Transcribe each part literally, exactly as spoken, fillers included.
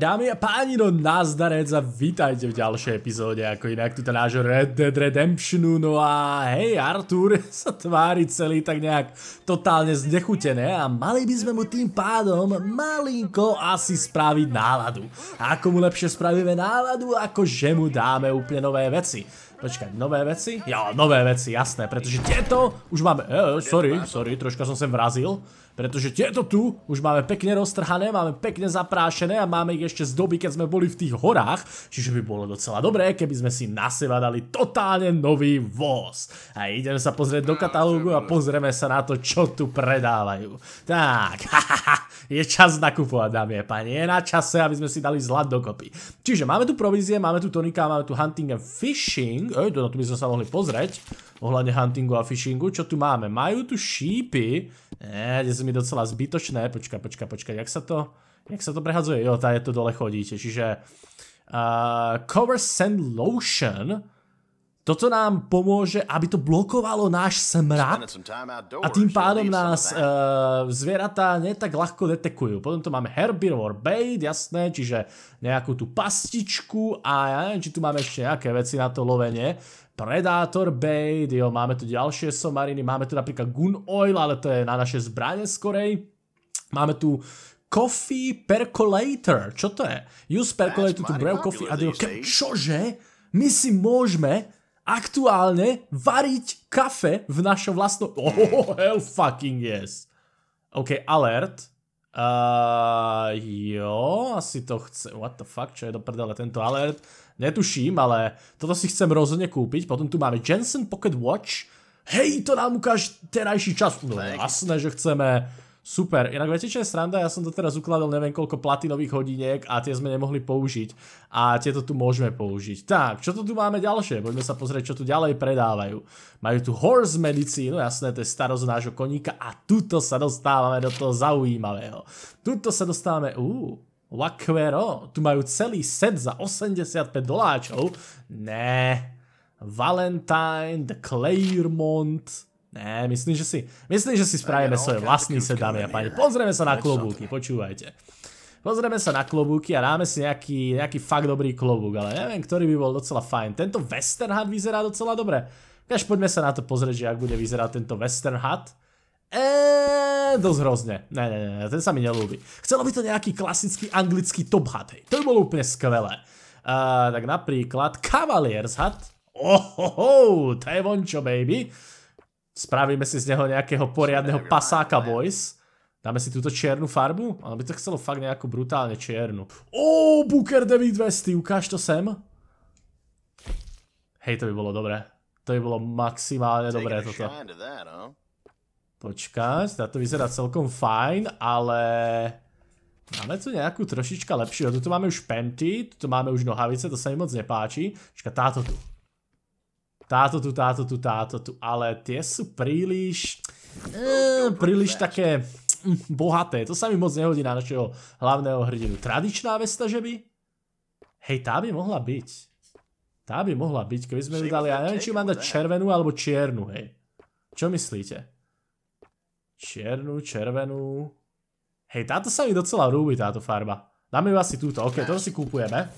Dámy a páni, no nazdarec a vítajte v ďalšej epizóde, ako inak tuto nášho Red Dead Redemptionu. No a hej, Artur sa tvári celý tak nejak totálne znechutené a mali by sme mu tým pádom malinko asi spraviť náladu. A ako mu lepšie spravíme náladu, ako že mu dáme úplne nové veci. Počkaj, nové veci? Jo, nové veci, jasné, pretože tieto už máme... E, sorry, sorry, troška som sem vrazil. Pretože tieto tu už máme pekne roztrhané, máme pekne zaprášené a máme ich ešte z doby, keď sme boli v tých horách. Čiže by bolo docela dobré, keby sme si na seba dali totálne nový voz. A ideme sa pozrieť do katalógu a pozrieme sa na to, čo tu predávajú. Tak, hahaha, je čas nakupovať, dámy a páni, je na čase, aby sme si dali zlat dokopy. Čiže máme tu provízie, máme tu tonika, máme tu Hunting and Fishing. Ej, no tu by sme sa mohli pozrieť ohľadne huntingu a fishingu, čo tu máme? Majú tu šípy, eee, kde sú mi docela zbytočné, počkaj, počkaj, počkaj, jak sa to, jak sa to prehadzuje, jo, tá je to dole chodíte, čiže uh, cover sand lotion, toto nám pomôže, aby to blokovalo náš smrad a tým pádom nás uh, zvieratá nie tak ľahko detekujú. Potom tu máme herbivore bait, jasné, čiže nejakú tú pastičku a ja neviem, či tu máme ešte nejaké veci na to lovenie. Predator bait, jo, máme tu ďalšie somariny, máme tu napríklad gun oil, ale to je na naše zbrane skorej. Máme tu coffee percolator, čo to je? Use percolator to brew coffee a do... Čože? My si môžeme... aktuálne variť kafe v našom vlastnom... Oh, hell fucking yes. OK, alert. Uh, jo, asi to chce... What the fuck, čo je do prdele tento alert? Netuším, ale toto si chcem rozhodne kúpiť. Potom tu máme Jensen Pocket Watch. Hej, to nám ukáž terajší čas. No jasné, že chceme... Super, inak viete, čo je sranda? Ja som to teraz ukladal neviem koľko platinových hodiniek a tie sme nemohli použiť a tieto tu môžeme použiť. Tak, čo to tu máme ďalšie? Poďme sa pozrieť, čo tu ďalej predávajú. Majú tu Horse Medicine, no jasné, to je starosť nášho koníka a tuto sa dostávame do toho zaujímavého. Tuto sa dostávame, uuu, Laquero, tu majú celý set za osemdesiatpäť doláčov. Né, Valentine, The Claremont... Ne, myslím, že si, myslím, že si spravíme svoje vlastní set, dámy a páni. Pozrieme sa na klobúky, počúvajte. Pozrieme sa na klobúky a dáme si nejaký, nejaký fakt dobrý klobúk, ale neviem, ktorý by bol docela fajn. Tento Western Hat vyzerá docela dobre. Kaž poďme sa na to pozrieť, že ak bude vyzerať tento Western Hat. Eee, dosť hrozne. Ne, ne, ne, ten sa mi nelúbi. Chcelo by to nejaký klasický anglický top hat, hej. To by bolo úplne skvelé. Uh, tak napríklad Cavaliers Hat. Ohoho, to je vončo, baby. Spravíme si z neho nejakého poriadneho pasáka, boys. Dáme si túto čiernu farbu? Ale by to chcelo fakt nejakú brutálne čiernu. Ó, Booker deväťdesiatdva, ukáž to sem. Hej, to by bolo dobré. To by bolo maximálne dobré toto. Počkať, táto vyzerá celkom fajn, ale... Máme tu nejakú trošička lepšiu. Tuto máme už penty, tuto máme už nohavice, to sa mi moc nepáči. Počka, táto tu. Táto tu, táto tu, táto tu, ale tie sú príliš, e, príliš také mm, bohaté, to sa mi moc nehodí na našeho hlavného hrdinu. Tradičná vesta, že by? Hej, tá by mohla byť, tá by mohla byť, keby sme ju dali, ja neviem, či mám dať červenú alebo čiernu, hej. Čo myslíte? Čiernu, červenú, hej, táto sa mi docela rúbi, táto farba. Dáme ju asi túto, ok, to si kúpujeme,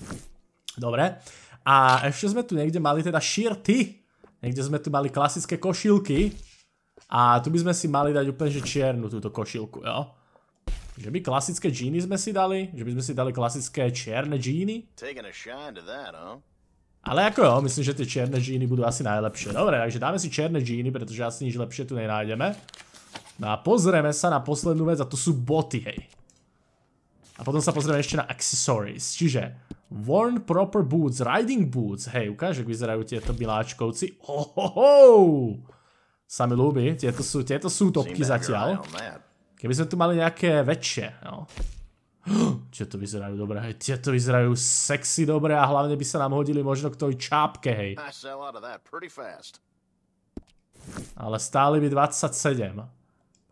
dobre. A ešte sme tu niekde mali teda šírty. Niekde sme tu mali klasické košilky. A tu by sme si mali dať úplne že čiernu túto košilku, jo. Že by klasické džíny sme si dali. Že by sme si dali klasické čierne džíny. Ale ako jo, myslím, že tie čierne džíny budú asi najlepšie. Dobre, takže dáme si čierne džíny, pretože asi nič lepšie tu nenájdeme. No a pozrieme sa na poslednú vec a to sú boty, hej. A potom sa pozrieme ešte na accessories, čiže... Worn proper boots, riding boots. Hej, ukáž, jak vyzerajú tieto miláčkovci. Ohoho! Sa mi ľúbi, tieto sú, tieto sú topky zatiaľ. Keby sme tu mali nejaké väčšie, no. Tieto vyzerajú dobre, hej, tieto vyzerajú sexy dobre a hlavne by sa nám hodili možno k tej čápke, hej. Ale stáli by dvadsaťsedem.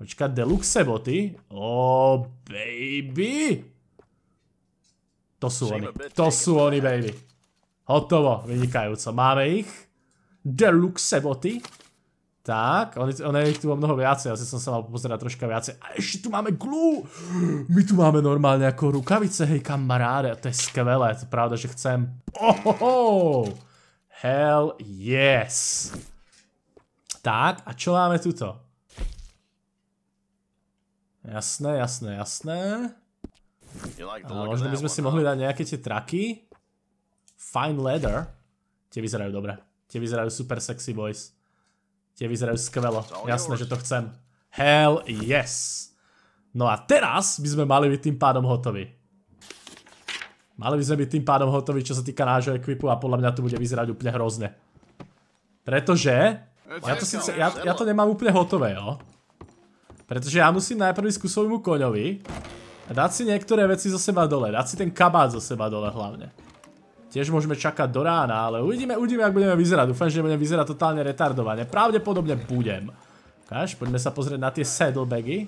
Počkať, deluxe boty. Oh, baby! To sú oni, to sú oni, baby. Hotovo, vynikajúco. Máme ich. Deluxe boty. Tak, ono je ich tu o mnoho viacej, asi som sa mal pozerať troška viacej. A ešte tu máme glue! My tu máme normálne ako rukavice, hej kamaráde, a to je skvelé, to je pravda, že chcem. Ohoho! Hell yes! Tak, a čo máme tuto? Jasné, jasné, jasné. Ale možno by sme si mohli dať nejaké tie traky. Fine leather. Tie vyzerajú dobre. Tie vyzerajú super sexy boys. Tie vyzerajú skvelo. Jasné, že to chcem. Hell yes. No a teraz by sme mali byť tým pádom hotoví. Mali by sme byť tým pádom hotoví, čo sa týka nášho equipu, a podľa mňa to bude vyzerať úplne hrozne. Pretože ja to, síce, ja, ja to nemám úplne hotové, jo. Pretože ja musím najprv ísť ku svojmu koňovi a dať si niektoré veci zo seba dole. Dať si ten kabát zo seba dole hlavne. Tiež môžeme čakať do rána, ale uvidíme, uvidíme, ak budeme vyzerať. Dúfam, že budem vyzerať totálne retardovane. Pravdepodobne budem. Kaž, poďme sa pozrieť na tie saddlebagy.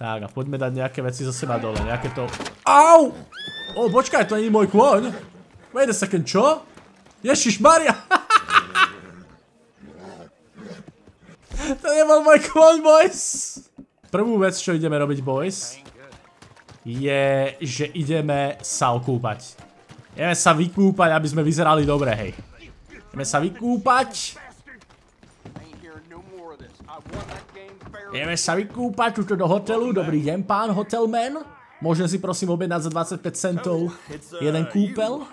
Tak, a poďme dať nejaké veci zo seba dole. Nejaké to... Au! O, počkaj, to nie je môj kôň. Wait a second, čo? Ježišmaria! To nebol môj kôň, boys! Prvú vec, čo ideme robiť, boys, je, že ideme sa okúpať. Ideme sa vykúpať, aby sme vyzerali dobre, hej. Ideme sa vykúpať. Ideme sa vykúpať tuto do hotelu. Dobrý deň, pán hotelman. Môžem si prosím objednať za dvadsaťpäť centov jeden kúpel?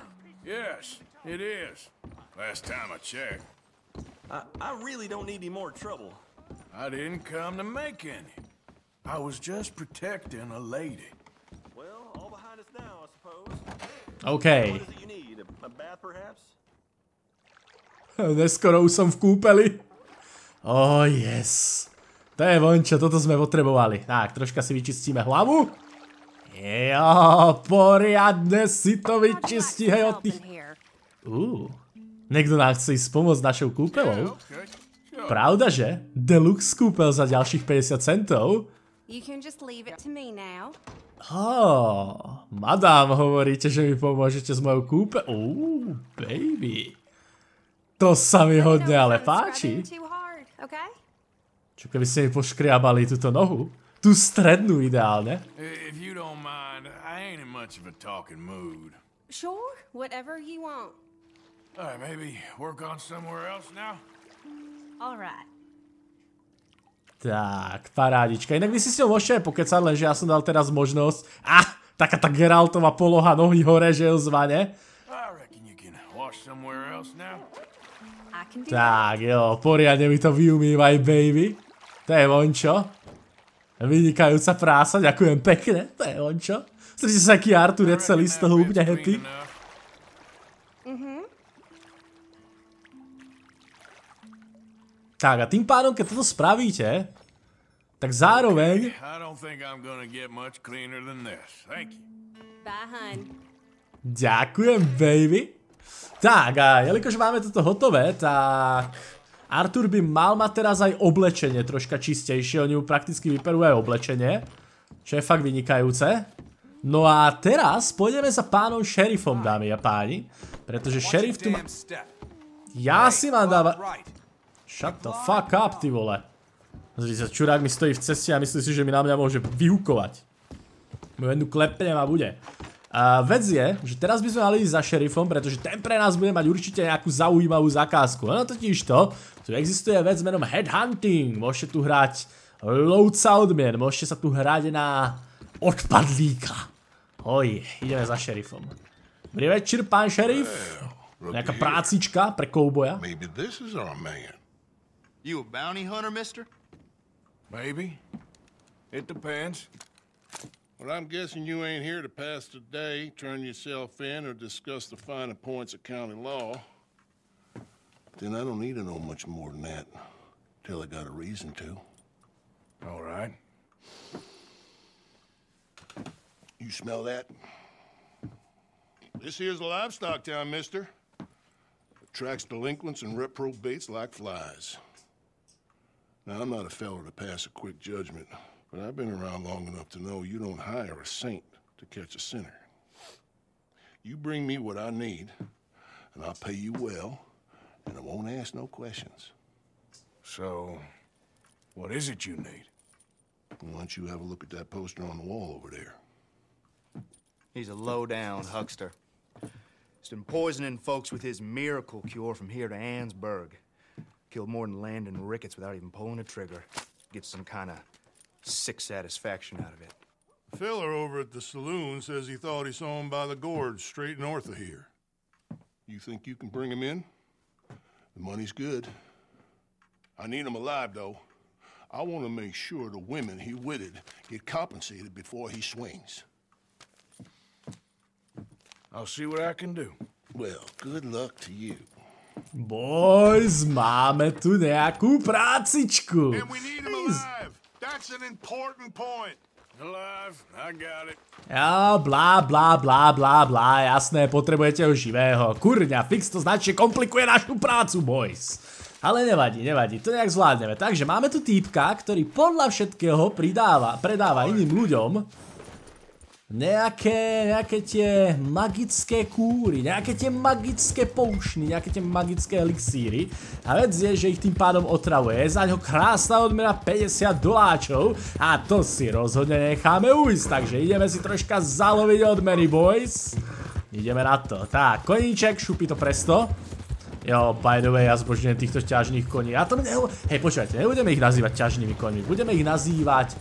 I was just protecting a lady. Well, all behind us now, I suppose. Okay. What is it you need? A bath, perhaps? Neskoro už som v kúpeli. Oh, yes. To je vončo, toto sme potrebovali. Tak, troška si vyčistíme hlavu. Jo, poriadne si to vyčistí, hej, od tých... Uuu. Niekto nám chce ísť pomôcť našou kúpelou. Pravda, že? Deluxe kúpel za ďalších päťdesiat centov. You can just leave it to me now. Oh, madám, hovoríte, že mi pomôžete s mojou kúpe? Uuu, baby. To sa mi hodne ale páči. Čo keby ste mi poškriabali túto nohu? Tú strednú ideálne. Alright. Tak, parádička. Inak vy si s ňou môžete aj pokecať, lenže ja som dal teraz možnosť. Ah, taká tá Geraltová poloha, nohy hore, že ju zvane. Tak jo, poriadne mi to vyumývaj, baby. To je vončo. Vynikajúca prása, ďakujem pekne. To je vončo. Slyšte sa, aký Artur je celý z toho úplne happy. Tak a tým pádom, keď toto spravíte, tak zároveň... Ďakujem, baby. Tak a jelikož máme toto hotové, tak Artur by mal mať teraz aj oblečenie troška čistejšie. Oni mu prakticky vyperú aj oblečenie, čo je fakt vynikajúce. No a teraz pôjdeme za pánom šerifom, dámy a páni, pretože šerif tu má... Ja si mám dáva... Shut the fuck up, ty vole. Zri sa, čurák mi stojí v ceste a myslí si, že mi na mňa môže vyhukovať. Môj jednu klepnem a bude. A vec je, že teraz by sme mali ísť za šerifom, pretože ten pre nás bude mať určite nejakú zaujímavú zakázku. No totiž to, tu existuje vec menom headhunting. Môžete tu hrať lovca odmien, môžete sa tu hrať na odpadlíka. Hoj, ideme za šerifom. Dobrý večer, pán šerif. Nejaká prácička pre kouboja. Možno toto je náš man. You a bounty hunter, mister? Maybe. It depends. Well, I'm guessing you ain't here to pass the day, turn yourself in, or discuss the finer points of county law. Then I don't need to know much more than that. Till I got a reason to. All right. You smell that? This here's a livestock town, mister. Attracts delinquents and reprobates like flies. Now, I'm not a fellow to pass a quick judgment, but I've been around long enough to know you don't hire a saint to catch a sinner. You bring me what I need, and I'll pay you well, and I won't ask no questions. So, what is it you need? Why don't you have a look at that poster on the wall over there? He's a low-down huckster. He's been poisoning folks with his miracle cure from here to Ansberg. Killed more than Landon Ricketts without even pulling a trigger. Gets some kind of sick satisfaction out of it. The fella over at the saloon says he thought he saw him by the gorge straight north of here. You think you can bring him in? The money's good. I need him alive, though. I want to make sure the women he witted get compensated before he swings. I'll see what I can do. Well, good luck to you. Boys, máme tu nejakú prácičku. And we need him alive. That's an important point. Alive, I got it. Ja, blá, blá, blá, blá, blá, jasné, potrebujete ho živého. Kurňa, fix to značne komplikuje našu prácu, boys. Ale nevadí, nevadí, to nejak zvládneme. Takže máme tu týpka, ktorý podľa všetkého pridáva, predáva iným ľuďom nejaké, nejaké tie magické kúry, nejaké tie magické poušny, nejaké tie magické elixíry. A vec je, že ich tým pádom otravuje. Za ňo krásna odmena päťdesiat doláčov a to si rozhodne necháme ujsť. Takže ideme si troška zaloviť odmeny, boys. Ideme na to. Tak, koníček, šupí to presto. Jo, by the way, ja zbožňujem týchto ťažných koní. Ja to neho... Hej, počúvajte, nebudeme ich nazývať ťažnými koňmi, budeme ich nazývať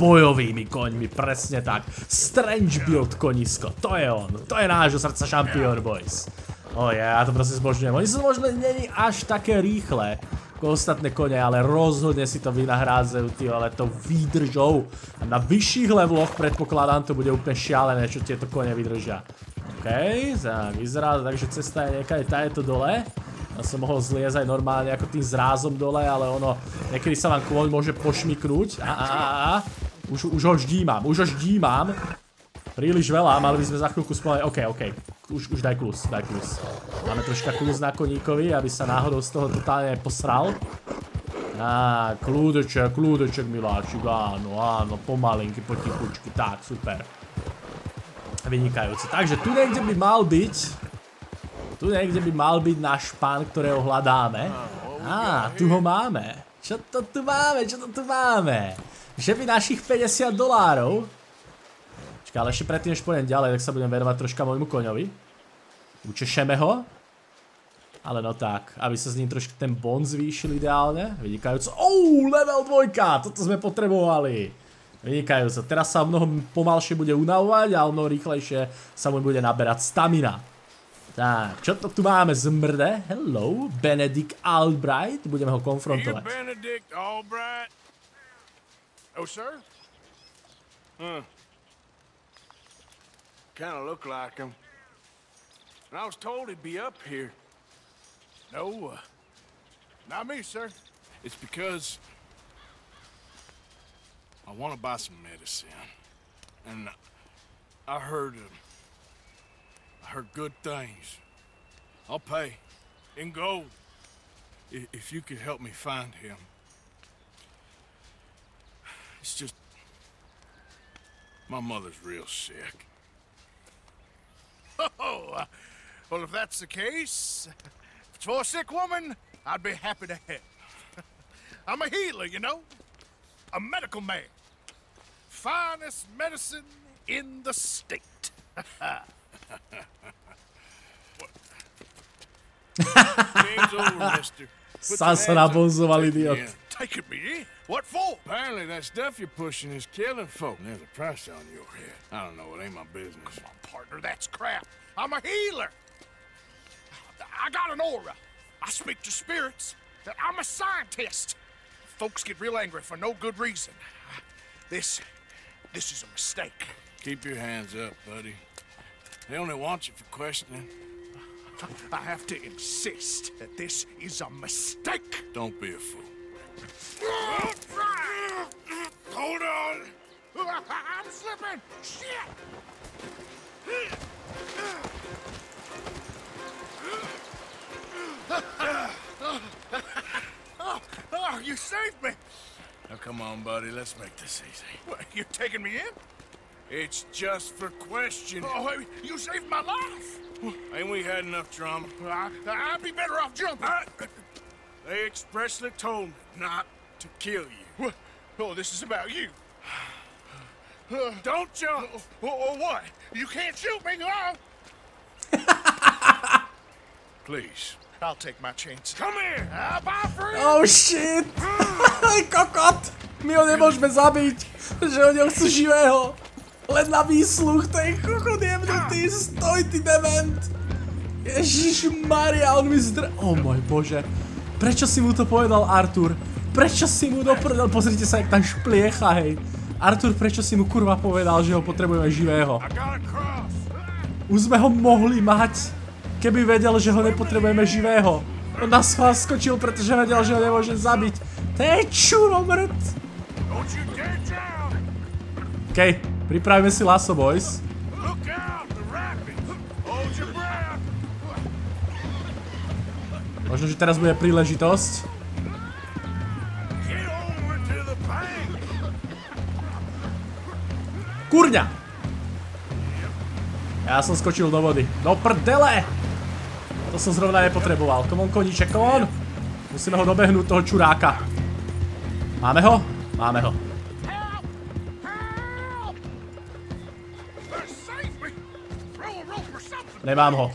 bojovými koňmi, presne tak. Strange build konisko, to je on, to je nášho srdca šampión, boys. Oh yeah, ja to proste zbožňujem, oni sú možno není až také rýchle ako ostatné kone, ale rozhodne si to vynahrádzajú, tío, ale to vydržou. A na vyšších leveloch, predpokladám, to bude úplne šialené, čo tieto kone vydržia. Okej, tak vyzerá, takže cesta je niekade tajeto dole. Ja som mohol zliezť aj normálne ako tým zrázom dole, ale ono, niekedy sa vám kôň môže pošmiknúť. A, a, a, a. Už, už ho ždímam, už ho ždímam. Príliš veľa, mali by sme za chvíľku spomenúť. OK, OK, už, už daj klus, daj klus. Máme troška klus na koníkovi, aby sa náhodou z toho totálne posral. Á, kľúdeček, kľúdeček, miláčik, áno, áno, pomalinky, potichučky, tak, super. Vynikajúce, takže tu niekde by mal byť... Tu niekde by mal byť náš pán, ktorého hľadáme. Á, tu ho máme. Čo to tu máme, čo to tu máme? Že by našich päťdesiat dolárov. Čaká, ale ešte predtým, než pôjdem ďalej, tak sa budem venovať troška môjmu koňovi. Učešeme ho. Ale no tak, aby sa s ním trošku ten bond zvýšil ideálne. Vynikajúco. Ou, level dvojka, toto sme potrebovali. Vynikajúco, teraz sa o mnoho pomalšie bude unavovať a o mnoho rýchlejšie sa mu bude naberať stamina. Tak, čo to tu máme z mrde? Hello, Benedikt Albright. Budeme ho konfrontovať. Are you Benedikt Albright? Oh, sir? Huh. Kinda look like him. And I was told he'd be up here. No, uh, not me, sir. It's because I want to buy some medicine. And I heard him. I heard good things. I'll pay in gold if you could help me find him. It's just my mother's real sick. Oh, well, if that's the case, if it's for a sick woman, I'd be happy to help. I'm a healer, you know, a medical man. Finest medicine in the state. Sasa nabonzoval idiot. Take it, me? What for? Apparently that stuff you're pushing is killing folk. There's a price on your head. I don't know. It ain't my business. Come on, partner. That's crap. I'm a healer. I got an aura. I speak to spirits. I'm a scientist. Folks get real angry for no good reason. This, this is a mistake. Keep your hands up, buddy. They only want you for questioning. I have to insist that this is a mistake. Don't be a fool. Hold on. I'm slipping. Shit. Oh, you saved me. Now come on, buddy. Let's make this easy. What, you're taking me in? It's just for questioning. Oh, you saved my life! Ain't we had enough drama? I, I'd be better off jumping. I, They expressly told me not to kill you. What? Oh, this is about you. Don't jump! Or, or, or what? You can't shoot me, no! Please, I'll take my chance. Come here! I'll buy for you! Oh shit! Kokot! My ho nemôžeme zabiť! Že ho nechcú živého! Len na výsluch, ten kokot je vnutý! Stoj, ty dement! Ježišmaria, on mi zdr... Oh môj bože! Prečo si mu to povedal, Artur? Prečo si mu doprdel? Pozrite sa, jak tam špliecha, hej! Artur, prečo si mu kurva povedal, že ho potrebujeme živého? Už sme ho mohli mať, keby vedel, že ho nepotrebujeme živého. On naschvál skočil, pretože vedel, že ho nemôže zabiť. To je čuro mrt. Okej, pripravíme si lasso, boys. Možno, že teraz bude príležitosť. Kurňa! Ja som skočil do vody. Do prdele! To som zrovna nepotreboval. Come on, koníček, come on! Musíme ho dobehnúť, toho čuráka. Máme ho? Máme ho. Nemám ho.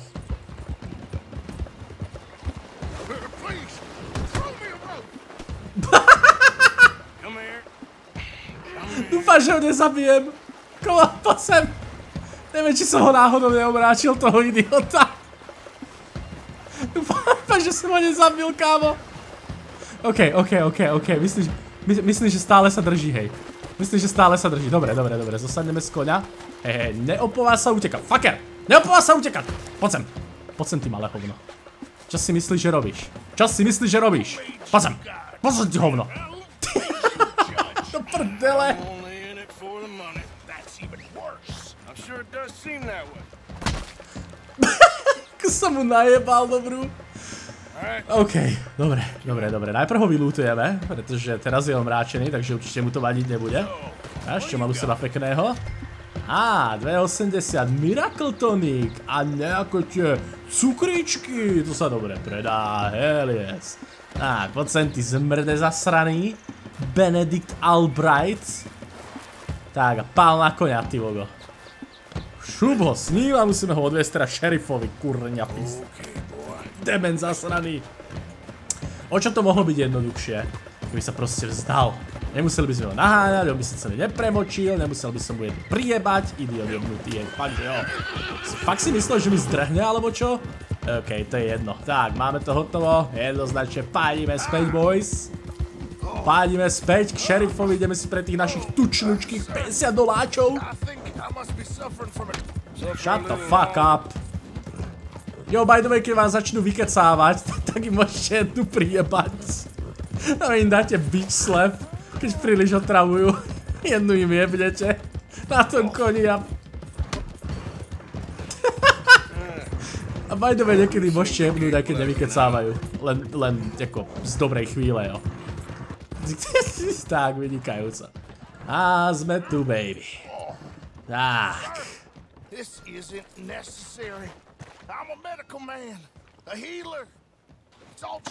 Dúfam, že ho nezabijem. Kolapa sem! Neviem, či som ho náhodou neobráčil, toho idiota. Dúfam, že som ho nezabil, kámo. OK, OK, OK, OK, myslím, myslím, že stále sa drží, hej. Myslím, že stále sa drží. Dobre, dobre, dobre, zosadneme z koňa. Hej, hej, neopová sa utekať. Fucker! Neopová sa utekať! Poď sem. Poď sem, ty malé hovno. Čo si myslíš, že robíš? Čo si myslíš, že robíš? Poď sem. Poď sem, ty hovno. Do prdele. Ako som mu najebal, dobrú. OK, dobre, dobre, dobre. Najprv ho vylútujeme, pretože teraz je omráčený, takže určite mu to vadiť nebude. A ešte mám u seba pekného. Á, dvesto osemdesiat Miracle Tonic a nejaké tie cukričky. To sa dobre predá, hell yes. Tak, poď sem, ty zmrde zasraný. Benedikt Albright. Tak, a pál na konia, ty vogo. Šup ho s ním a musíme ho odviesť teda šerifovi, kurňa pís. Demen zasraný. O čo to mohlo byť jednoduchšie? Keby sa proste vzdal. Nemuseli by sme ho naháňať, on by sa celý nepremočil, nemusel by som mu jednu prijebať. Idiot jebnutý je, fakt že jo. Fakt si myslel, že mi zdrhne alebo čo? OK, to je jedno. Tak, máme to hotovo, jednoznačne pádime späť, boys. Pádime späť k šerifovi, ideme si pre tých našich tučnučkých päťdesiat doláčov. Shut the fuck up. Jo, by the way, keď vám začnú vykecávať, tak im môžete jednu prijebať. A im dáte bitch slap, keď príliš otravujú. Jednu im jebnete. Na tom koni a... A by the way, niekedy môžete jebnúť, aj keď nevykecávajú. Len, len, ako, z dobrej chvíle, jo. Tak, vynikajúco. A sme tu, baby. Tak.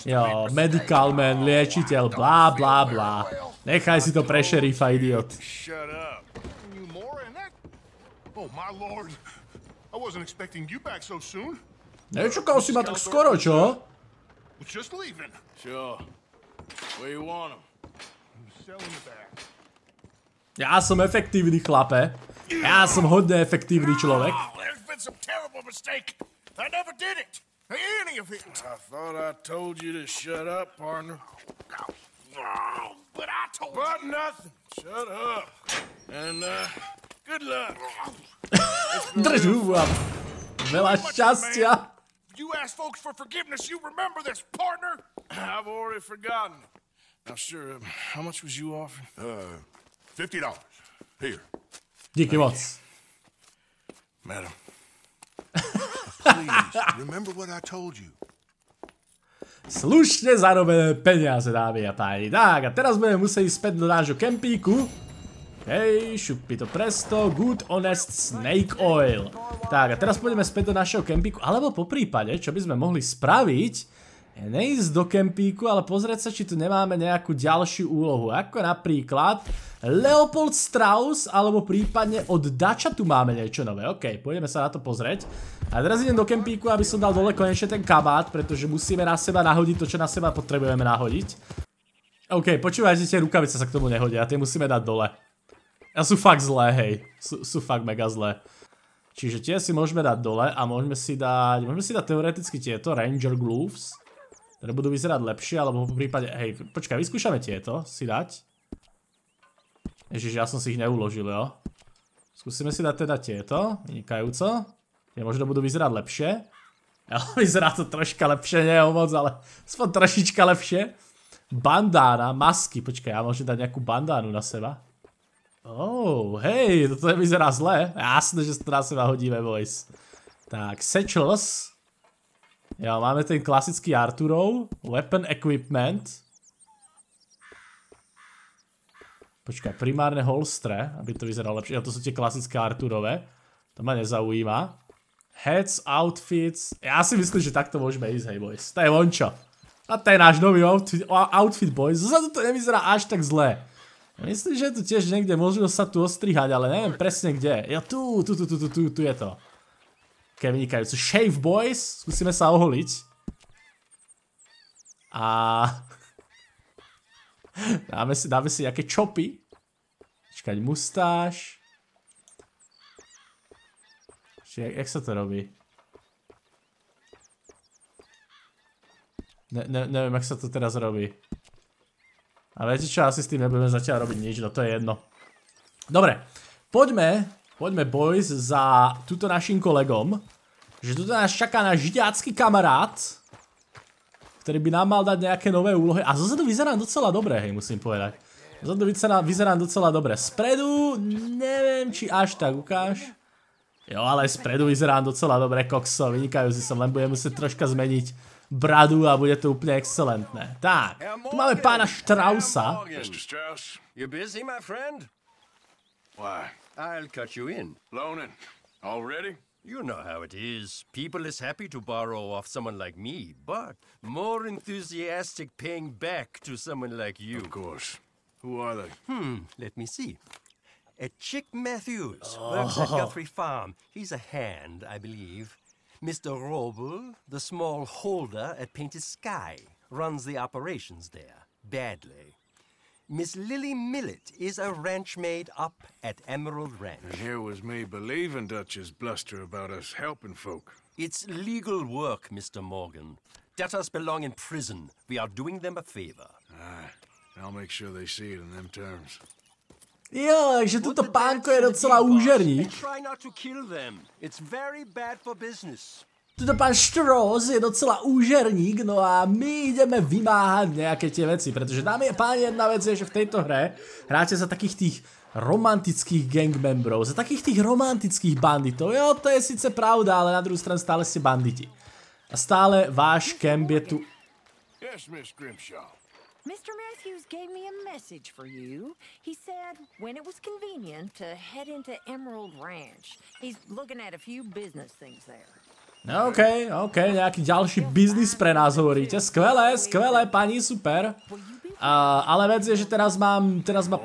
Jo, medical man, liečiteľ, blá, blá, blá. Nechaj si to pre šerifa, idiot. Nečakal si ma tak skoro, čo? Ja som efektívny, chlape. Ja som hodne efektívny človek. Drž húbam. Veľa šťastia. Now, sure, um, how much was you offering? Uh, fifty dollars. Here. Dicky Watts. Madam. Please, remember what I told you. Slušne zarobené peniaze, dámy a páni. Tak, a teraz budeme musieť ísť späť do nášho kempíku. Hej, šupi to presto. Good honest snake oil. Tak, a teraz pôjdeme späť do našeho kempíku. Alebo po prípade, čo by sme mohli spraviť, neísť do kempíku, ale pozrieť sa, či tu nemáme nejakú ďalšiu úlohu. Ako napríklad Leopold Strauss, alebo prípadne od Dutcha tu máme niečo nové. OK, pôjdeme sa na to pozrieť. A teraz idem do kempíku, aby som dal dole konečne ten kabát, pretože musíme na seba nahodiť to, čo na seba potrebujeme nahodiť. OK, počúvajte, tie rukavice sa k tomu nehodia, tie musíme dať dole. A sú fakt zlé, hej. Sú, sú fakt mega zlé. Čiže tie si môžeme dať dole a môžeme si dať, môžeme si dať teoreticky tieto Ranger Gloves, ktoré budú vyzerať lepšie, alebo v prípade, hej, počkaj, vyskúšame tieto si dať. Ježiš, ja som si ich neuložil, jo. Skúsime si dať teda tieto, vynikajúco. Tie možno budú vyzerať lepšie. Ja, vyzerá to troška lepšie, nie je o moc, ale aspoň trošička lepšie. Bandána, masky, počkaj, ja môžem dať nejakú bandánu na seba. Oh, hej, toto vyzerá zle. Jasné, že na seba hodíme, boys. Tak, satchels. Jo, máme ten klasický Arturov. Weapon equipment. Počkaj, primárne holstre, aby to vyzeralo lepšie. Jo, to sú tie klasické Arturové. To ma nezaujíma. Heads, outfits. Ja si myslím, že takto môžeme ísť, hej, boys. To je vončo. A to je náš nový outfit, outfit boys. Zase to nevyzerá až tak zle. Myslím, že je tu tiež niekde možnosť sa tu ostrihať, ale neviem presne kde. Jo, tu, tu, tu, tu, tu, tu, tu je to. Také vynikajúce. Shave boys, skúsime sa oholiť. A dáme si, dáme si nejaké čopy. Počkať, mustáž. Čiže, jak sa to robí? Ne, ne, neviem, jak sa to teraz robí. A viete čo, asi s tým nebudeme zatiaľ robiť nič, no to je jedno. Dobre, poďme, poďme boys za túto našim kolegom, že tuto nás čaká náš židiácky kamarát, ktorý by nám mal dať nejaké nové úlohy. A zozadu vyzerám docela dobre, hej, musím povedať. Zozadu vyzerám, vyzerám docela dobre. Spredu, neviem či až tak, ukáž. Jo, ale spredu vyzerám docela dobre, kokso, vynikajú si som, len budem musieť troška zmeniť bradu a bude to úplne excelentné. Tak, tu máme pána Straussa. mister Strauss, you busy, my friend? Why, I'll cut you in. Loaning. Already? You know how it is. People is happy to borrow off someone like me, but more enthusiastic paying back to someone like you. Of course. Who are they? Hmm, let me see. A Chick Matthews, oh. works at Guthrie Farm. He's a hand, I believe. mister Roble, the small holder at Painted Sky, runs the operations there, badly. Miss Lily Millet is a ranch maid up at Emerald Ranch. And here was me believing Dutch's bluster about us helping folk. It's legal work, mister Morgan. Debtors belong in prison. We are doing them a favor. Aye, I'll make sure they see it in them terms. Jo, takže tuto pánko je docela úžerník. Tuto pán Strauss je docela úžerník, no a my ideme vymáhať nejaké tie veci, pretože dámy a páni, jedna vec je, že v tejto hre hráte za takých tých romantických gangmembrov, za takých tých romantických banditov. Jo, to je síce pravda, ale na druhú stranu stále ste banditi. A stále váš kemp je tu... mister Matthews gave me a message for you. He said when it was convenient to head into Emerald Ranch. He's looking at a few business things there. OK, OK, nejaký ďalší biznis pre nás hovoríte. Skvelé, skvelé, pani, super. Uh, ale vec je, že teraz mám, teraz mám...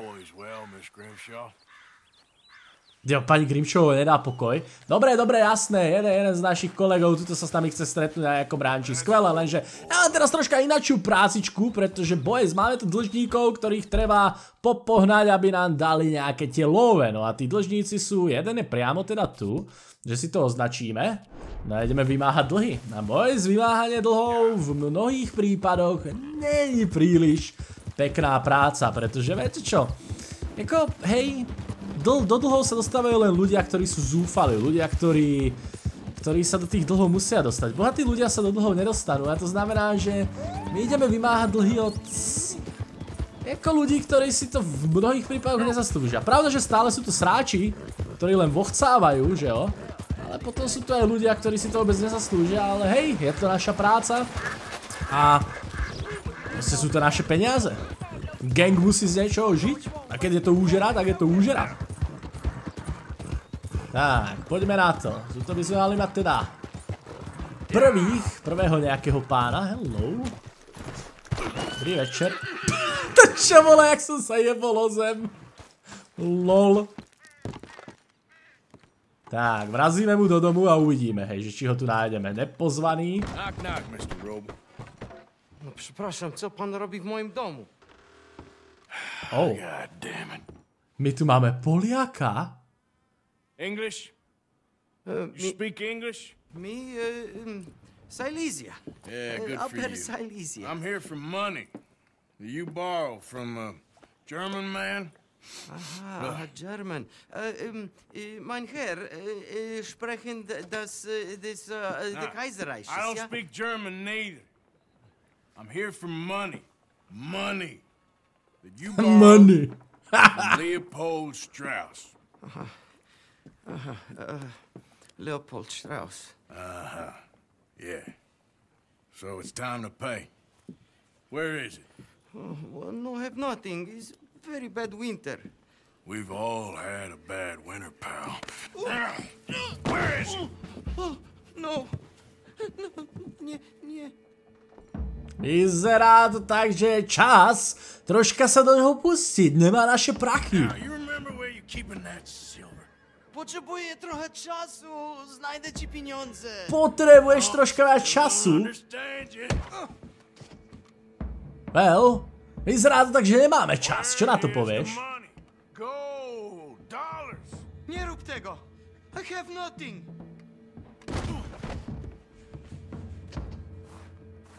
Jo, pani Grimshawová nedá pokoj. Dobre, dobre, jasné, jeden, jeden z našich kolegov tuto sa s nami chce stretnúť na nejakom ranči. Skvelé, lenže ja mám teraz troška inačiu prácičku, pretože boys, máme tu dlžníkov, ktorých treba popohnať, aby nám dali nejaké tie love. No a tí dlžníci sú, jeden je priamo teda tu, že si to označíme. No a ideme vymáhať dlhy. A boys, vymáhanie dlhov v mnohých prípadoch není príliš pekná práca, pretože viete čo? Jako, hej... Do dlhov sa dostávajú len ľudia, ktorí sú zúfali, ľudia, ktorí, ktorí sa do tých dlhov musia dostať. Bohatí ľudia sa do dlhov nedostanú a to znamená, že my ideme vymáhať dlhy od ako ľudí, ktorí si to v mnohých prípadoch nezaslúžia. Pravda, že stále sú to sráči, ktorí len vohcávajú, že jo? Ale potom sú to aj ľudia, ktorí si to vôbec nezaslúžia, ale hej, je to naša práca a proste sú to naše peniaze. Gang musí z niečoho žiť a keď je to úžera, tak je to úžera. Tak, poďme na to. Tuto by sme mali mať teda prvých, prvého nějakého pána, hello. Dobrý večer. Tača vole, jak jsem se jebol lozem. Lol. Tak, vrazíme mu do domu a uvidíme, hej, že či ho tu najdeme. Nepozvaný. Knock, knock, mister Roble. No, przepraszam, co pan robi v moim domu? Oh. God damn it. My tu máme Poliaka? English? Uh, you speak English? Me, uh, um, Silesia. Yeah, good uh, for you. Silesia. I'm here for money. Do you borrow from a German man? Aha, uh. German. Uh, um, uh, mein Herr, uh, uh, sprechen das, uh, this, uh, nah, the Kaiserreich. I don't yeah? speak German neither. I'm here for money. Money. Did you borrow money? Leopold Strauss. Uh-huh. Uh-huh. Uh, Leopold Strauss. Uh-huh. Yeah. So it's time to pay. Where is it? Oh, well, no, I have nothing. It's a very bad winter. We've all had a bad winter, pal. Ooh. Where is it? Oh, no. No. No. Vyzerá to tak, že je čas troška se do něho pustit, nemá naše prachy. Potřebuje trochu času, znajde ti peníze. Potřebuješ troška času? Well, vyzerá to tak, že nemáme čas, co na to pověš? Nerub tego, I have nothing.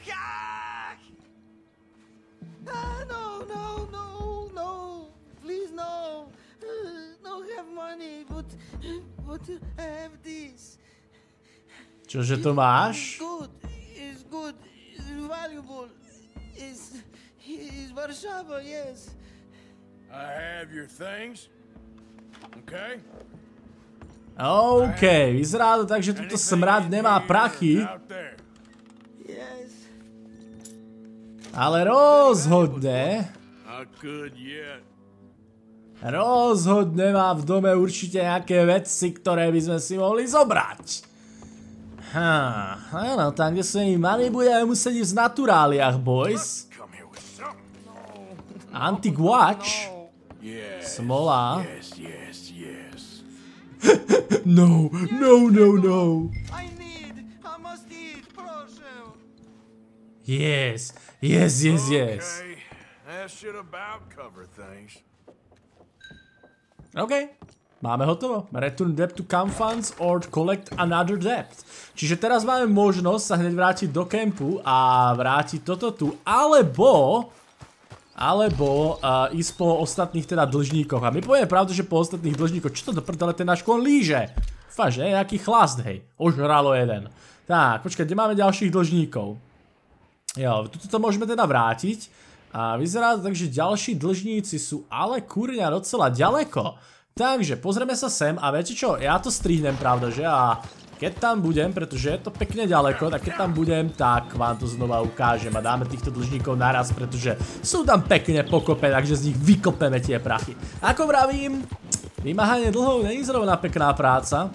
Ah, no, no, no, no, please no. Uh, don't have money, but, but I have this. Cože to máš? It's good, it's good, it's valuable. It's, it's Warsaw, yes. I have your things, okay? Okay, vyzerá to tak, že tuto smrad nemá prachy. Yes. Ale rozhodne, rozhodne má v dome určitě nějaké věci, které bychom si mohli zobrať. Ha, ano, tam kde se jim mali, budeme muset jít v naturáliách, boys. Antiguač. Smola. No, no, no, no. Yes, yes, yes, yes. Okay, that should about cover things. Okay, máme hotovo. Return debt to camp funds or collect another debt. Čiže teraz máme možnost se hned vrátit do kempu a vrátit toto tu, alebo, alebo uh, jít po ostatních teda dlžníkoch. A my povíme pravdu, že po ostatních dlžníkoch, čo to do prdele ten náš kon líže? Fakt, že? Jaký chlast, hej. Ožralo jeden. Tak, počkej, kde máme dalších dlžníkov? Jo, tuto to môžeme teda vrátiť. A vyzerá to tak, že ďalší dlžníci sú ale kurňa docela ďaleko. Takže pozrieme sa sem a viete čo, ja to strihnem, pravda, že? A keď tam budem, pretože je to pekne ďaleko, tak keď tam budem, tak vám to znova ukážem a dáme týchto dlžníkov naraz, pretože sú tam pekne pokope, takže z nich vykopeme tie prachy. Ako vravím, vymáhanie dlhov není zrovna pekná práca.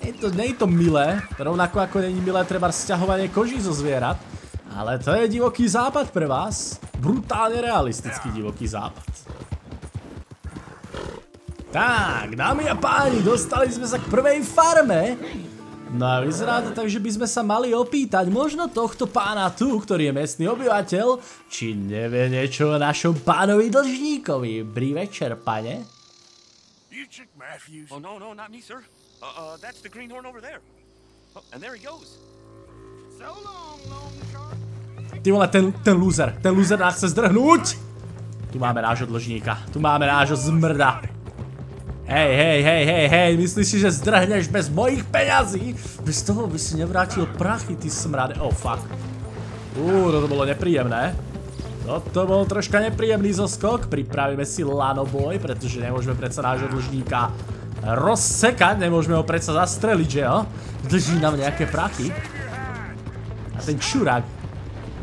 Není to, není to milé, rovnako ako není milé treba sťahovanie koží zo zvierat. Ale to je divoký západ pre vás. Brutálně realistický divoký západ. Tak, dámy a páni, dostali jsme se k prvej farme. No a vyzerá to tak, že by sme sa mali opýtať možno tohto pána tu, ktorý je miestny obyvateľ, či nevie niečo o našom pánovi dlžníkovi. Dobrý večer, pane. You Chick Matthews? Oh no, no, not me, sir. Uh, uh, that's the greenhorn over there. Oh, and there he goes. Ty vole, ten, ten loser, ten loser nás chce zdrhnout. Tu máme nášho dlžníka, tu máme nášho zmrda. Hej, hej, hej, hej, hej, myslíš si, že zdrhneš bez mojich peňazí? Bez toho by si nevrátil prachy, ty smrade, oh fuck. Uuu, to bylo nepříjemné. Toto bol troška nepríjemný zoskok, pripravíme si lanoboj, pretože nemôžeme predsa nášho dlžníka rozsekať, nemôžeme ho predsa zastreliť, že jo? Drží nám nejaké prachy. A ten čurák,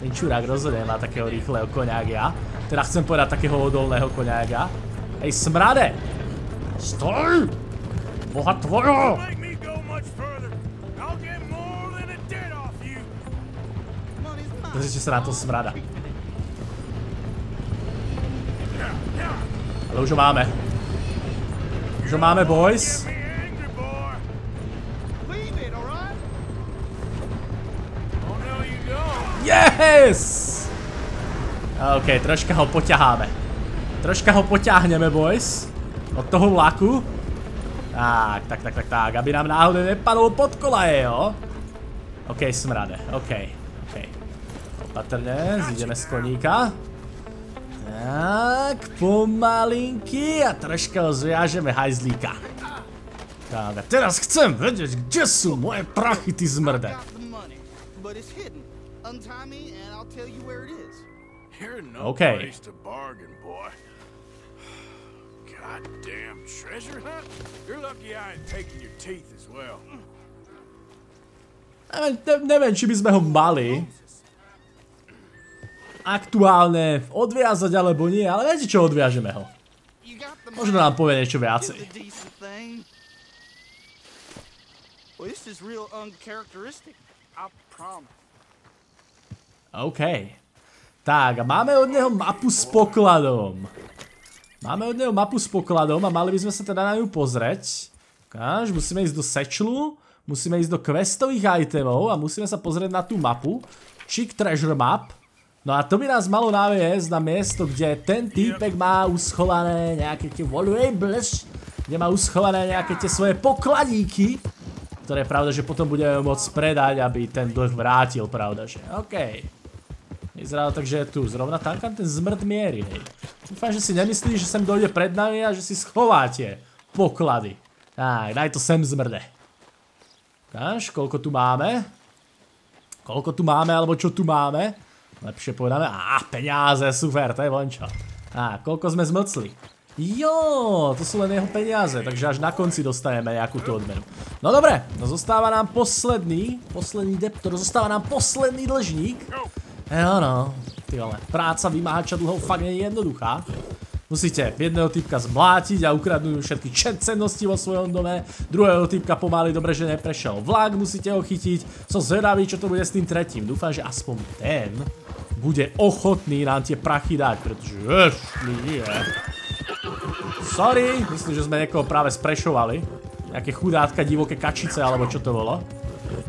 ten čurák rozhodne má takého rýchleho koňa jak ja. Teda chcem povedať takého odolného koňa jak ja. Hej, smrade! Stoj! Boha tvojo! protože se na to smrada. Ale už ho máme. Už ho máme, boys. Yes! OK, troška ho poťaháme. Troška ho poťáhneme, boys. Od toho vlaku. Tak, tak, tak, tak, tak, aby nám náhodou nepadlo pod kolaje, jo? OK, smrade, OK, OK. Opatrně, zjdeme z koníka. Tak, pomalinky a troška ho zviažeme, hajzlíka. Tak, a teraz chcem vědět, kde jsou moje prachy, ty zmrde. OK. Goddamn treasure hunt? You're lucky I ain't taking your teeth as well. Neviem, či by sme ho mali aktuálne odviazať alebo nie, ale viete čo, odviažeme ho. Možno nám povie niečo viacej. OK. Tak, a máme od neho mapu s pokladom. Máme od něho mapu s pokladom a mali bychom se teda na ňu pozrieť. Až musíme jít do sečlu, musíme jít do questových itemů a musíme se pozrieť na tu mapu. Chick Treasure Map. No a to by nás malo naviesť na miesto, kde ten týpek má uschované nějaké ty valuables, kde má uschované nějaké ty svoje pokladíky, které pravda, že potom budeme moc predať, aby ten dlh vrátil, pravda, že? OK. Vyzerá, takže je tu. Zrovna tam ten zmrt mierí. Doufám, že si nemyslíš, že sem dojde před námi a že si schováte poklady. Tak, daj to sem, zmrde. Ukáž, koľko tu máme? Koľko tu máme, alebo čo tu máme? Lepšie povedané, a ah, peňáze, super, to je vončo. A koľko sme zmlcli? Jo, to jsou len jeho peňáze, takže až na konci dostaneme nějakou tu odměnu. No dobré, no zůstává nám poslední, poslední deptor, zůstává nám poslední dlžník. Jo no, ty vole, práca vymáhača dlhou fakt není jednoduchá. Musíte jedného typka zmlátiť a ukradnúť všetky cennosti vo svojom dome, druhého typka pomaly, dobre, že neprešel vlak, musíte ho chytiť. Som zvedavý, čo to bude s tým tretím, dúfam, že aspoň ten bude ochotný nám tie prachy dať, pretože ješli nie. Sorry, myslím, že sme niekoho práve sprešovali. Nejaké chudátka, divoké kačice, alebo čo to bolo.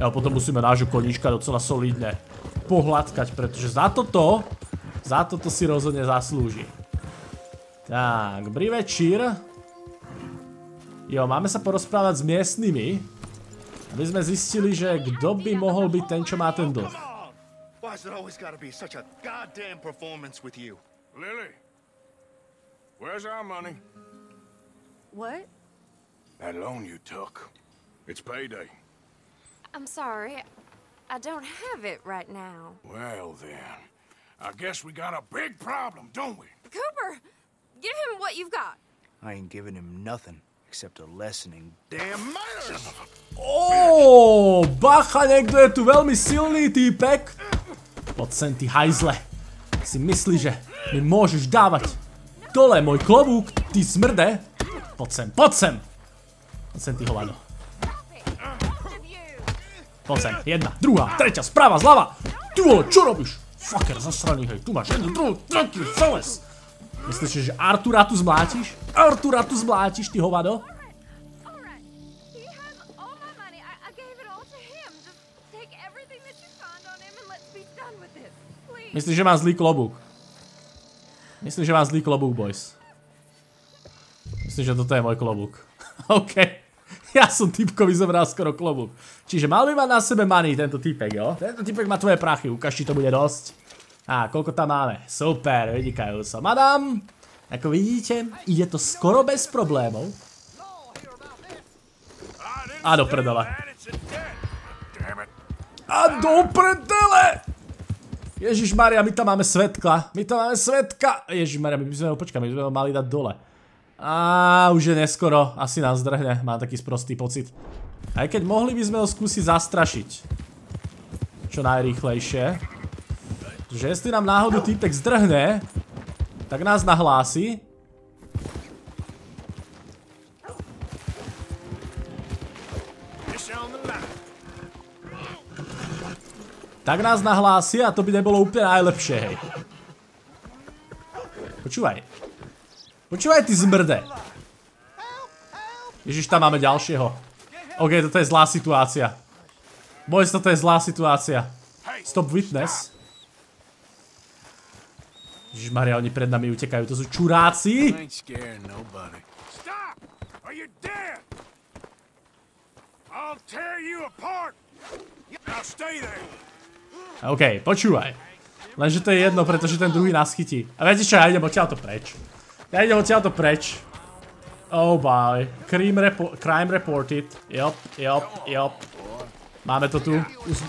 Jo, potom musíme nášho koníčka docela solidne pohladkať, pretože za toto, za toto si rozhodne zaslúži. Tak, dobrý večer. Jo, máme sa porozprávať s miestnymi, aby sme zistili, že kto by mohol byť ten, čo má ten dlh. Lily, where's our money? What? That loan you took. It's payday. I'm sorry. I don't have it right now. Well then, I guess we got a big problem, don't we? Cooper, give him what you've got. I ain't giving him nothing except a lesson in damn manners. Oh, bacha, někdo je tu velmi silný týpek. Podsem ty hajzle. Si myslíš, že mi můžeš dávat? Tohle je můj klobouk, ty smrde. Podsem, podsem. Podsem ty hovado. Poď sem, jedna, druhá, treťa, správa, zľava. Ty vole, čo robíš? Fucker, zasraný, hej, tu máš jednu, druhú, tretiu, feles. Myslíš, že Artura tu zmlátiš? Artura tu zmlátiš, ty hovado? Myslíš, že mám zlý klobúk? Myslíš, že mám zlý klobúk, boys? Myslím, že toto je môj klobúk. OK. Ja som typkovi zobral skoro klobúk. Čiže mal by mať na sebe money tento typek, jo? Tento typek má tvoje prachy, ukáž, či to bude dosť. A koľko tam máme? Super, vydikajú sa. Madam, ako vidíte, ide to skoro bez problémov. A do prdele. A do prdele! Ježišmaria, my tam máme svetka. My tam máme svetka. Ježišmaria, my sme ho, počkaj, my sme ho mali dať dole. A už je neskoro, asi nás zdrhne, mám taký sprostý pocit. Aj keď mohli by sme ho skúsiť zastrašiť. Čo najrýchlejšie. Že jestli nám náhodou týpek zdrhne, tak nás nahlási. tak nás nahlásí a to by nebolo úplne najlepšie, hej. Počúvaj. Počúvaj, ty zmrde. Ježiš, tam máme ďalšieho. Ok, toto je zlá situácia. Boys, toto je zlá situácia. Stop witness. Ježišmaria, oni pred nami utekajú, to sú čuráci. Ok, počúvaj. Lenže to je jedno, pretože ten druhý nás chytí. A viete čo, ja idem odtiaľto preč. Ja idem odtiaľto preč. Oh boy. Crime reported. Jop, jop, jop. Máme to tu.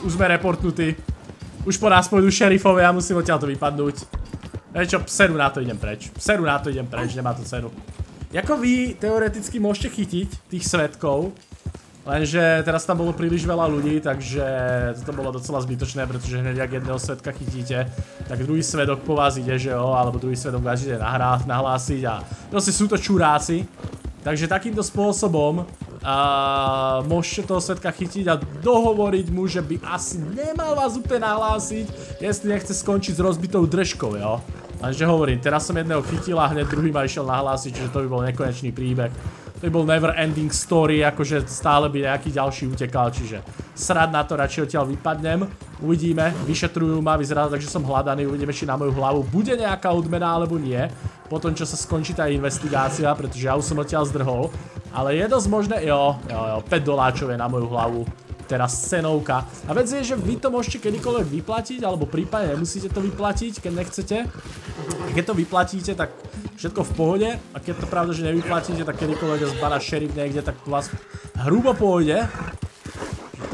Už sme reportnutí. Už po nás pôjdu šerifové, ja musím odtiaľto vypadnúť. Viete čo, pseru na to idem preč. Pseru na to idem preč, nemá to cenu. Jako vy teoreticky môžete chytiť tých svedkov, lenže teraz tam bolo príliš veľa ľudí, takže toto bolo docela zbytočné, pretože hneď ak jedného svedka chytíte, tak druhý svedok po vás ide, že jo, alebo druhý svedok vás ide nahrávať, nahlásiť a proste sú to čuráci. Takže takýmto spôsobom a môžete toho svedka chytiť a dohovoriť mu, že by asi nemal vás úplne nahlásiť, jestli nechce skončiť s rozbitou držkou, jo. Lenže hovorím, teraz som jedného chytil a hneď druhý ma išiel nahlásiť, čiže to by bol nekonečný príbeh. To by bol never ending story, akože stále by nejaký ďalší utekal, čiže srad na to, radšej odtiaľ vypadnem. Uvidíme, vyšetrujú ma, vyzerá, takže som hľadaný, uvidíme, či na moju hlavu bude nejaká odmena alebo nie. Potom, čo sa skončí tá investigácia, pretože ja už som odtiaľ zdrhol. Ale je dosť možné, jo, jo, jo, päť doláčov je na moju hlavu, teraz cenovka. A vec je, že vy to môžete kedykoľvek vyplatiť, alebo prípadne nemusíte to vyplatiť, keď nechcete. A keď to vyplatíte, tak všetko v pohode, a keď to pravda, že nevyplatíte, tak kedykoľvek zbada šerif niekde, tak vás hrubo pôjde.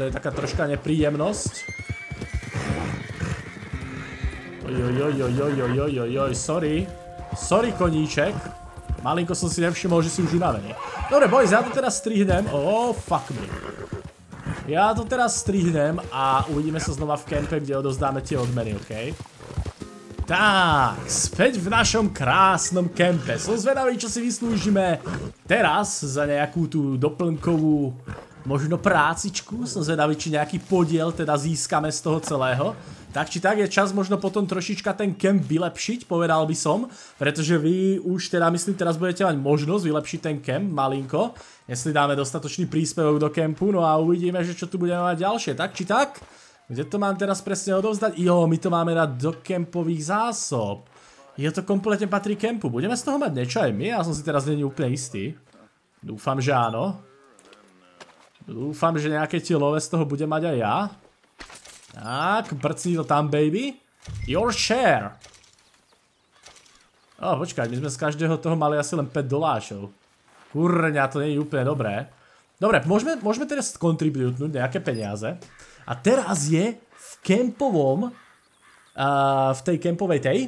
To je taká troška nepríjemnosť. Ojojojojojojojojojojoj, sorry. Sorry, koníček. Malinko som si nevšimol, že si už unavený. Dobre, boys, ja to teraz strihnem. Oh, fuck me. Ja to teraz strihnem a uvidíme sa znova v kempe, kde odovzdáme tie odmeny, okej? Tak, späť v našom krásnom kempe. Som zvedavý, čo si vyslúžime teraz za nejakú tú doplnkovú možno prácičku. Som zvedavý, či nejaký podiel teda získame z toho celého. Tak či tak je čas možno potom trošička ten kemp vylepšiť, povedal by som, pretože vy už teda myslím teraz budete mať možnosť vylepšiť ten kemp malinko, jestli dáme dostatočný príspevok do kempu, no a uvidíme, že čo tu budeme mať ďalšie, tak či tak, kde to mám teraz presne odovzdať, jo, my to máme dať do kempových zásob, je to kompletne patrí kempu, budeme z toho mať niečo aj my, ja som si teraz není úplne istý, dúfam, že áno, dúfam, že nejaké telové z toho budem mať aj ja. Tak, brcni to tam, baby. Your share. O, počkaj, my sme z každého toho mali asi len päť doláčov. Kurňa, to nie je úplne dobré. Dobre, môžeme, môžeme teraz kontributnúť nejaké peniaze. A teraz je v kempovom, uh, v tej kempovej tej,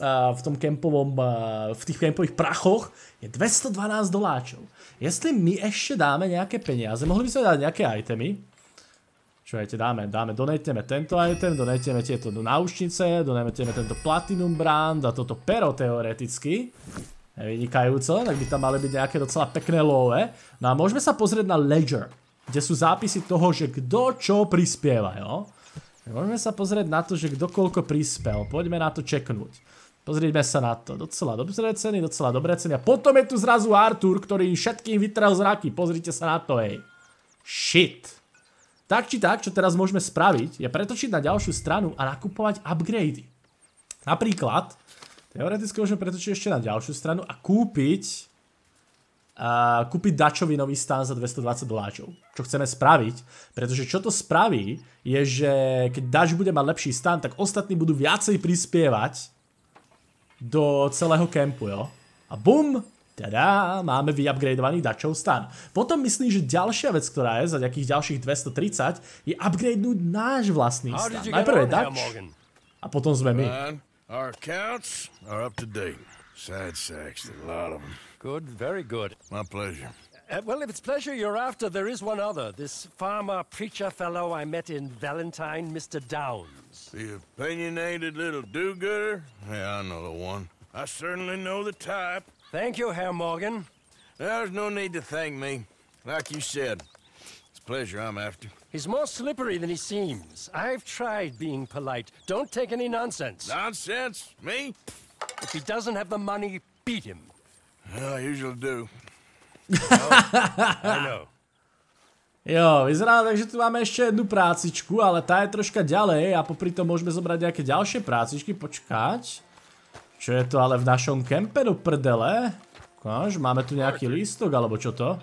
uh, v tom kempovom, uh, v tých kempových prachoch je dvesto dvanásť doláčov. Jestli my ešte dáme nejaké peniaze, mohli by sme dať nejaké itemy. Čo viete, dáme, dáme, donateme tento item, donateme tieto náušnice, donateme tento Platinum Brand a toto pero teoreticky. Vynikajúco, tak by tam mali byť nejaké docela pekné love. No a môžeme sa pozrieť na ledger, kde sú zápisy toho, že kto čo prispieva, jo? Môžeme sa pozrieť na to, že kto koľko prispel, poďme na to čeknúť. Pozrieďme sa na to, docela dobré ceny, docela dobré ceny a potom je tu zrazu Artur, ktorý všetkým vytrel zraky, pozrite sa na to, hej. Shit. Tak či tak, čo teraz môžeme spraviť, je pretočiť na ďalšiu stranu a nakupovať upgrady. Napríklad, teoreticky môžeme pretočiť ešte na ďalšiu stranu a kúpiť uh, kúpiť Dutchový nový stan za dvesto dvadsať doláčov. Čo chceme spraviť, pretože čo to spraví, je, že keď Dutch bude mať lepší stan, tak ostatní budú viacej prispievať do celého kempu, jo. A bum! Tadá, máme vyupgradovaný Dutchov stan. Potom myslím, že ďalšia vec, ktorá je za nejakých ďalších dvesto tridsať, je upgradenúť náš vlastný stan. Najprv je Dutch a potom sme my. Uh, well, if it's pleasure you're after, there is one other. This farmer preacher fellow I met in Valentine, Mister Downs. The opinionated little do-gooder? Yeah, I know the one. I certainly know the type. Thank you, Herr Morgan. There's no need to thank me. Like you said, it's a pleasure I'm after. He's more slippery than he seems. I've tried being polite. Don't take any nonsense. Nonsense? Me? If he doesn't have the money, beat him. Well, I usually do. No, I know. Jo, vyzerá tak, že tu máme ještě jednu prácičku, ale ta je troška ďalej a popri to můžeme zobrať nějaké další prácičky. Počkať. Čo je to ale v našom kempe do prdele? Kož, máme tu nějaký lístok, alebo čo to?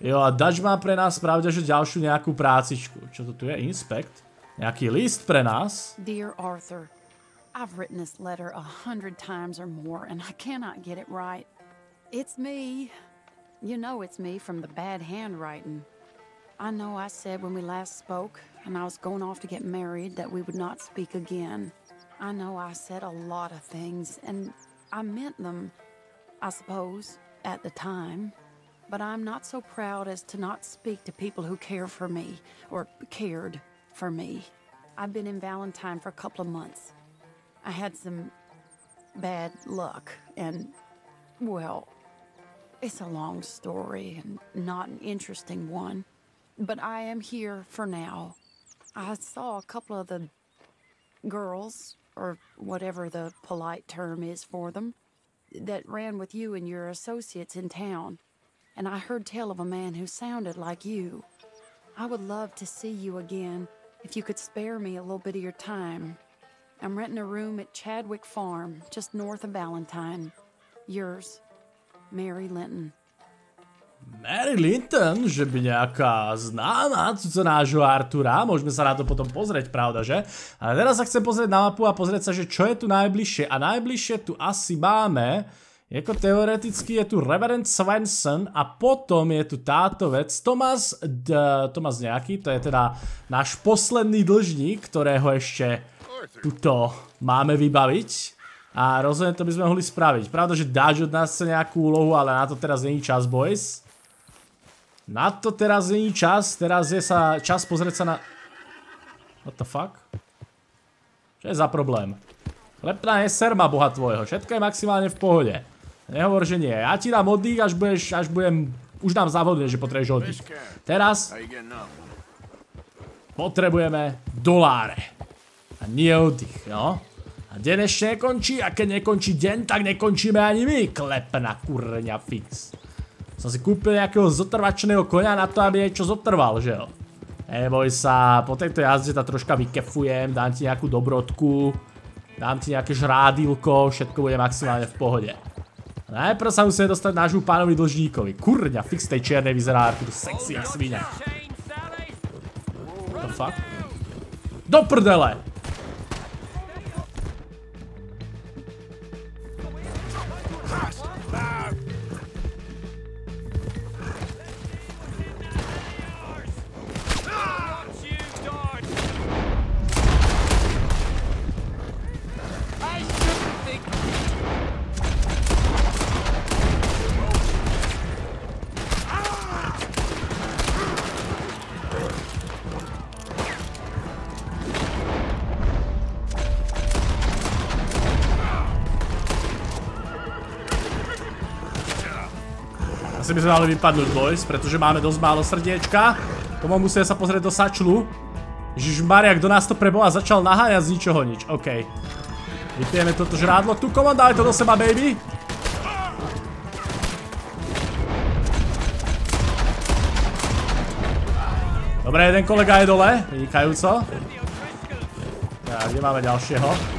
Jo, a Dutch má pre nás pravda, že ďalšiu nějakou prácičku. Čo to tu je? Inspekt? Nějaký list pre nás? Dear Arthur, I've written this letter a hundred times or more and I cannot get it right. It's me. You know it's me from the bad handwriting. I know I said when we last spoke and I was going off to get married that we would not speak again. I know I said a lot of things and I meant them, I suppose, at the time. But I'm not so proud as to not speak to people who care for me, or cared for me. I've been in Valentine for a couple of months. I had some bad luck and, well, it's a long story and not an interesting one. But I am here for now. I saw a couple of the girls, or whatever the polite term is for them, that ran with you and your associates in town. And I heard tell of a man who sounded like you. I would love to see you again if you could spare me a little bit of your time. I'm renting a room at Chadwick Farm, just north of Valentine. Yours, Mary Linton. Mary Linton, že by nejaká známa cuco nášho Artura, môžeme sa na to potom pozrieť, pravda, že? Ale teraz sa chcem pozrieť na mapu a pozrieť sa, že čo je tu najbližšie. A najbližšie tu asi máme... Jako teoreticky je tu Reverend Svensson a potom je tu táto vec Thomas, d, Thomas nejaký, to je teda náš posledný dlžník, ktorého ešte tuto máme vybaviť a rozhodne to by sme mohli spraviť. Pravda, že dáš od nás chce nejakú úlohu, ale na to teraz není čas, boys. Na to teraz není čas, teraz je sa čas pozrieť sa na... What the fuck? Čo je za problém? Lepná je serma, boha tvojho, všetko je maximálne v pohode. Nehovor, že nie. Ja ti dám oddych, až budeš, až budem... Už nám zavodne, že potrebuješ oddych. Teraz... Potrebujeme doláre. A nie oddych, no. A deň ešte nekončí, a keď nekončí deň, tak nekončíme ani my. Klepná kurňa fix. Som si kúpil nejakého zotrvačného konia na to, aby niečo zotrval, že jo. Neboj sa, po tejto jazde ta troška vykefujem, dám ti nejakú dobrotku. Dám ti nejaké žrádilko, všetko bude maximálne v pohode. Najprv sa musíme dostať nášmu pánovi dlžníkovi. Kurňa, fix tej čiernej vyzerá Artur sexy jak svinia. What the fuck? Do prdele! My sme mali vypadnúť, boys, pretože máme dosť málo srdiečka. Tomu musíme sa pozrieť do sačlu. Ježišmaria, kdo nás to preboha začal naháňať z ničoho nič. OK. Vypijeme toto žrádlo tu, komon, dávaj to do seba, baby. Dobre, jeden kolega je dole, vynikajúco. A kde máme ďalšieho?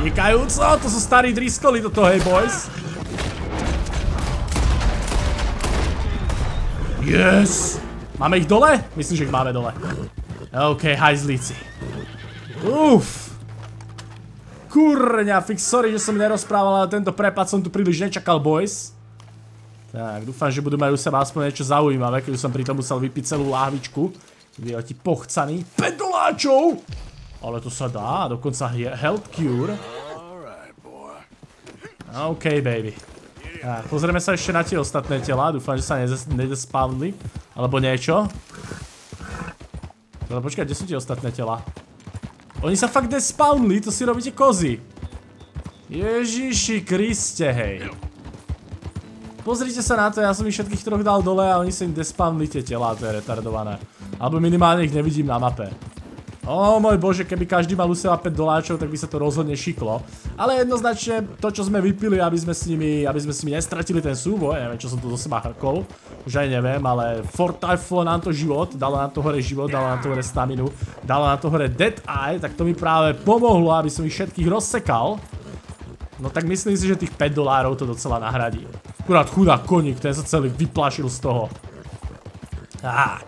Vynikajúco, to sú starí driskoli do toho, hej boys. Yes! Máme ich dole? Myslím, že ich máme dole. OK, hajzlíci. Uf! Kurňa, fix, sorry, že som nerozprával, ale tento prepad som tu príliš nečakal, boys. Tak, dúfam, že budú mať u seba aspoň niečo zaujímavé, keď už som pritom musel vypiť celú láhvičku. Idioti pochcaní. päť doláčov! Ale to sa dá, dokonca health cure. OK, baby. Tak, pozrieme sa ešte na tie ostatné tela, dúfam, že sa nedespawnli. Alebo niečo. Ale počkaj, kde sú tie ostatné tela? Oni sa fakt despawnli, to si robíte kozy. Ježiši Kriste, hej. Pozrite sa na to, ja som ich všetkých troch dal dole a oni sa im despavnili tie telá, to je retardované. Alebo minimálne ich nevidím na mape. Ó môj bože, keby každý mal u seba päť doláčov, tak by sa to rozhodne šiklo. Ale jednoznačne to, čo sme vypili, aby sme s nimi, aby sme s nimi nestratili ten súboj, neviem, čo som tu do seba hrkol, už aj neviem, ale fortiflo nám to život, dalo nám to hore život, dalo nám to hore staminu, dalo nám to hore dead eye, tak to mi práve pomohlo, aby som ich všetkých rozsekal. No tak myslím si, že tých päť dolárov to docela nahradí. Akurát chudá koník, ten sa celý vyplašil z toho. Tak.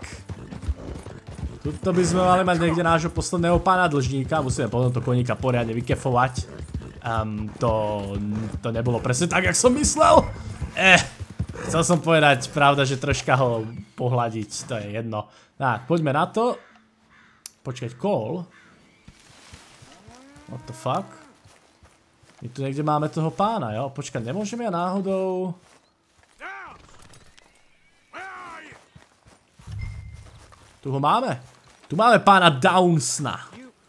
Tuto by sme mali mať niekde nášho posledného pána dlžníka. Musíme potom to koníka poriadne vykefovať. Um, to, to nebolo presne tak, jak som myslel. Eh, chcel som povedať, pravda, že troška ho pohľadiť, to je jedno. Tak, poďme na to. Počkať, call. What the fuck? My tu niekde máme toho pána, jo? Počkať, nemôžem ja náhodou... Tu ho máme. Tu máme pána Downsna. You owe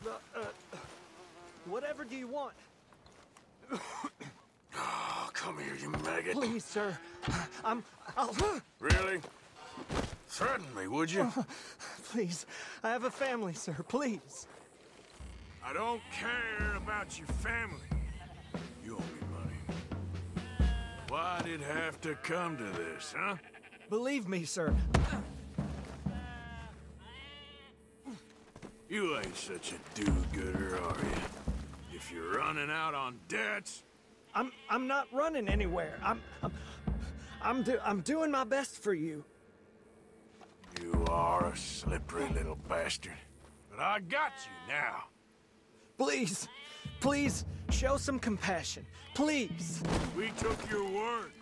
me money. Why'd it have to come to this, huh? Believe me, sir. You ain't such a do-gooder, are you? If you're running out on debts, I'm I'm not running anywhere. I'm I'm I'm, do, I'm doing my best for you. You are a slippery little bastard, but I got you now. Please. Please, show some compassion. Please. We took your word.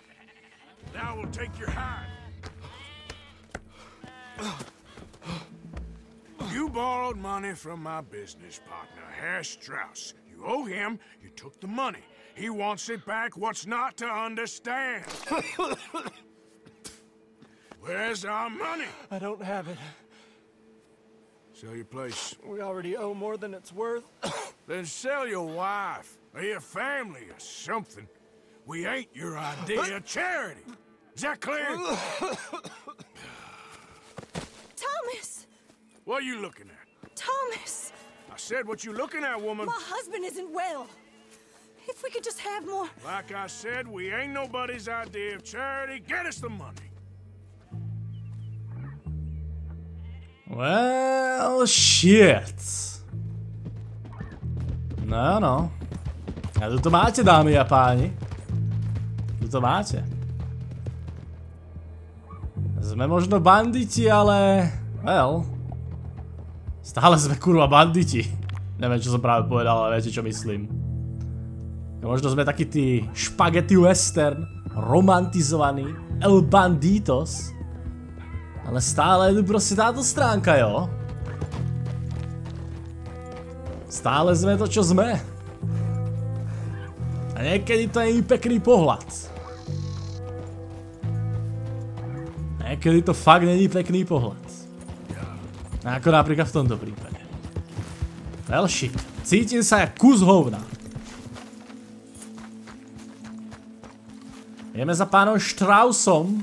Now we'll take your hide. You borrowed money from my business partner, Herr Strauss. You owe him, you took the money. He wants it back, what's not to understand? Where's our money? I don't have it. Sell your place. We already owe more than it's worth. Then sell your wife, or your family, or something. We ain't your idea of charity. Is that clear? Thomas! What are you looking at? Thomas! I said what you looking at, woman. My husband isn't well. If we could just have more... Like I said, we ain't nobody's idea of charity. Get us the money. Well, shit. No, no. A tu to máte, dámy a páni. Tu to máte. Sme možno banditi, ale... Well... Stále sme kurva banditi. Neviem, čo som práve povedal, ale viete, čo myslím. Možno sme takí tí špagety western, romantizovaní, el banditos. Ale stále je tu proste táto stránka, jo? Stále sme to, čo sme. A niekedy to je pekný pohľad. Niekedy to fakt není pekný pohľad. Ako napríklad v tomto prípade. Well shit. Cítim sa jak kus hovna. Ideme za pánom Straussom.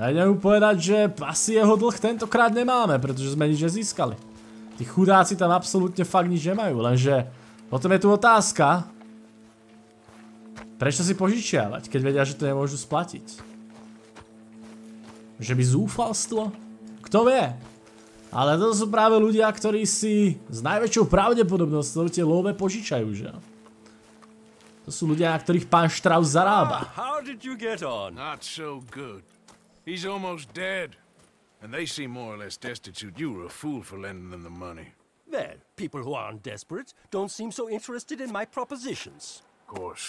Najdeme mu povedať, že asi jeho dlh tentokrát nemáme, pretože sme nič nezískali. Tí chudáci tam absolútne fakt nič nemajú, lenže potom je tu otázka, prečo si požičiavať, keď vedia, že to nemôžu splatiť? Že by zúfalstvo? Kto vie? Ale to sú práve ľudia, ktorí si s najväčšou pravdepodobnosťou tie love požičajú, že? To sú ľudia, na ktorých pán Strauss zarába. How did you get on? Not so good. He's almost dead. And they seem more or less destitute. You were a fool for lending them the money. Well, people who aren't desperate don't seem so interested in my propositions. Of course.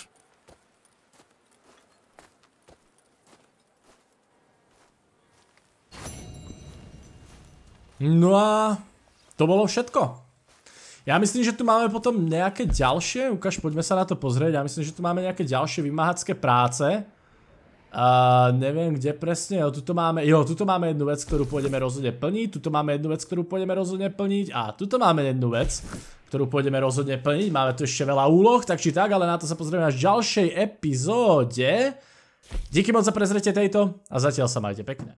No a to bolo všetko. Ja myslím, že tu máme potom nejaké ďalšie. Ukáž, poďme sa na to pozrieť. Ja myslím, že tu máme nejaké ďalšie vymáhacké práce. Uh, neviem kde presne, jo, tuto máme, jo, tuto máme jednu vec, ktorú pôjdeme rozhodne plniť, tuto máme jednu vec, ktorú pôjdeme rozhodne plniť a tuto máme jednu vec, ktorú pôjdeme rozhodne plniť, máme tu ešte veľa úloh, tak či tak, ale na to sa pozrieme až v ďalšej epizóde. Díky moc za prezretě tejto a zatiaľ sa majte pekne.